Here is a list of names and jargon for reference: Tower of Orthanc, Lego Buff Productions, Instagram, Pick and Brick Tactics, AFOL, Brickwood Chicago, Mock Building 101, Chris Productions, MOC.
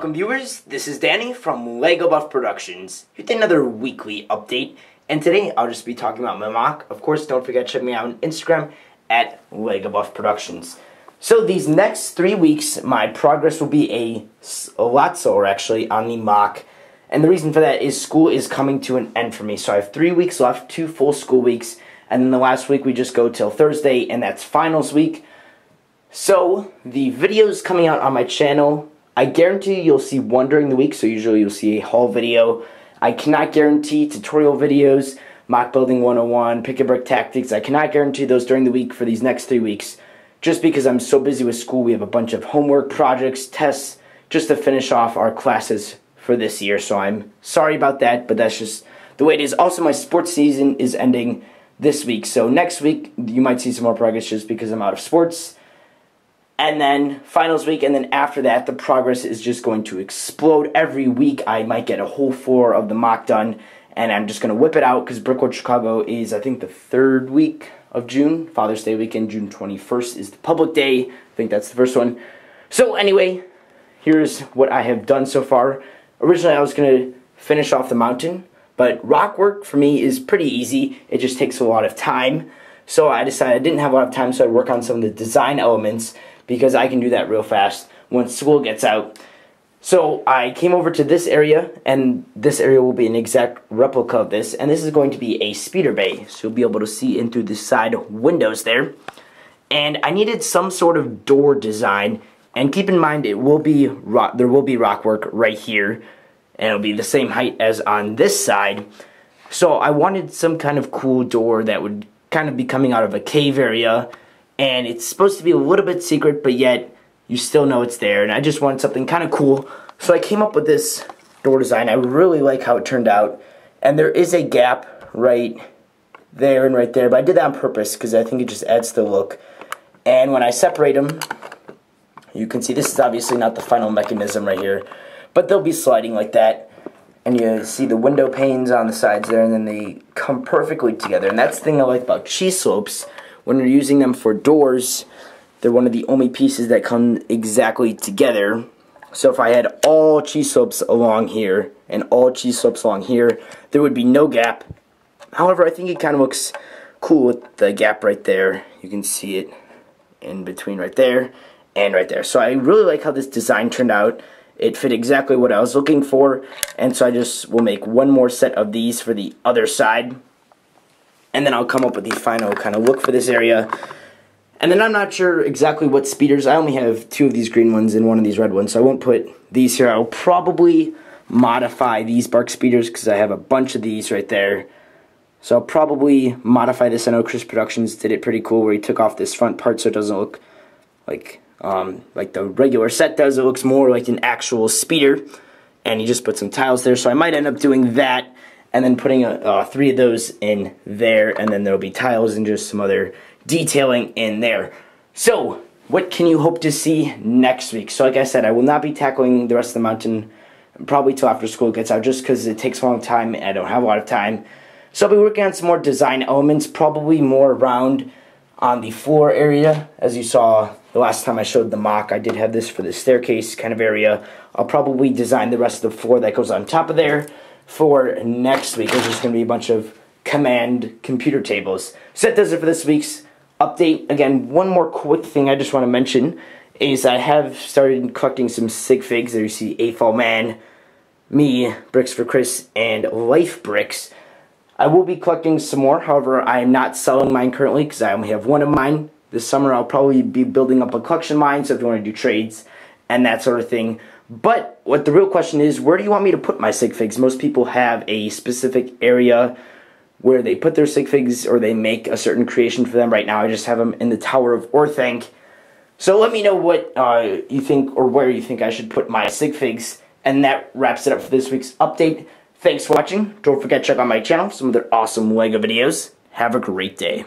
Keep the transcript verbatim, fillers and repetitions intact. Welcome viewers, this is Danny from Lego Buff Productions with another weekly update, and today I'll just be talking about my mock. Of course, don't forget to check me out on Instagram at Lego Buff Productions. So these next three weeks, my progress will be a, a lot slower actually on the mock, and the reason for that is school is coming to an end for me. So I have three weeks left, two full school weeks, and then the last week we just go till Thursday, and that's finals week. So the videos coming out on my channel, I guarantee you'll see one during the week, so usually you'll see a haul video. I cannot guarantee tutorial videos, Mock Building one oh one, Pick and Brick Tactics. I cannot guarantee those during the week for these next three weeks. Just because I'm so busy with school, we have a bunch of homework, projects, tests, just to finish off our classes for this year. So I'm sorry about that, but that's just the way it is. Also, my sports season is ending this week. So next week, you might see some more progress just because I'm out of sports. And then finals week, and then after that, the progress is just going to explode. Every week, I might get a whole floor of the mock done, and I'm just going to whip it out, because Brickwood Chicago is, I think, the third week of June. Father's Day weekend, June twenty-first is the public day. I think that's the first one. So anyway, here's what I have done so far. Originally, I was going to finish off the mountain, but rock work for me is pretty easy. It just takes a lot of time. So I decided I didn't have a lot of time, so I work on some of the design elements, because I can do that real fast once school gets out. So I came over to this area, and this area will be an exact replica of this, and this is going to be a speeder bay, so you'll be able to see in through the side windows there. And I needed some sort of door design, and keep in mind it will be rock, there will be rock work right here, and it'll be the same height as on this side. So I wanted some kind of cool door that would kind of be coming out of a cave area, and it's supposed to be a little bit secret, but yet you still know it's there, and I just wanted something kind of cool. So I came up with this door design. I really like how it turned out, and there is a gap right there and right there, but I did that on purpose because I think it just adds to the look. And when I separate them, you can see this is obviously not the final mechanism right here, but they'll be sliding like that, and you see the window panes on the sides there, and then they come perfectly together. And that's the thing I like about cheese slopes. When you're using them for doors, they're one of the only pieces that come exactly together. So if I had all cheese slopes along here and all cheese slopes along here, there would be no gap. However, I think it kind of looks cool with the gap right there. You can see it in between right there and right there. So I really like how this design turned out. It fit exactly what I was looking for, and so I just will make one more set of these for the other side. And then I'll come up with the final kind of look for this area. And then I'm not sure exactly what speeders. I only have two of these green ones and one of these red ones, so I won't put these here. I'll probably modify these bark speeders because I have a bunch of these right there. So I'll probably modify this. I know Chris Productions did it pretty cool, where he took off this front part so it doesn't look like um, like the regular set does. It looks more like an actual speeder. And he just put some tiles there, so I might end up doing that, and then putting uh, uh, three of those in there, and then there'll be tiles and just some other detailing in there. So, what can you hope to see next week? So like I said, I will not be tackling the rest of the mountain probably till after school gets out, just because it takes a long time and I don't have a lot of time. So I'll be working on some more design elements, probably more around on the floor area. As you saw the last time I showed the mock, I did have this for the staircase kind of area. I'll probably design the rest of the floor that goes on top of there. For next week, there's just going to be a bunch of command computer tables. So that does it for this week's update. Again, one more quick thing I just want to mention is I have started collecting some sig figs. There you see A F O L Man, me, Bricks for Chris, and Life Bricks. I will be collecting some more. However, I am not selling mine currently because I only have one of mine. This summer, I'll probably be building up a collection line, so if you want to do trades and that sort of thing. But what the real question is, where do you want me to put my sig figs? Most people have a specific area where they put their sig figs, or they make a certain creation for them. Right now I just have them in the Tower of Orthanc. So let me know what uh, you think, or where you think I should put my sig figs. And that wraps it up for this week's update. Thanks for watching. Don't forget to check out my channel for some other awesome LEGO videos. Have a great day.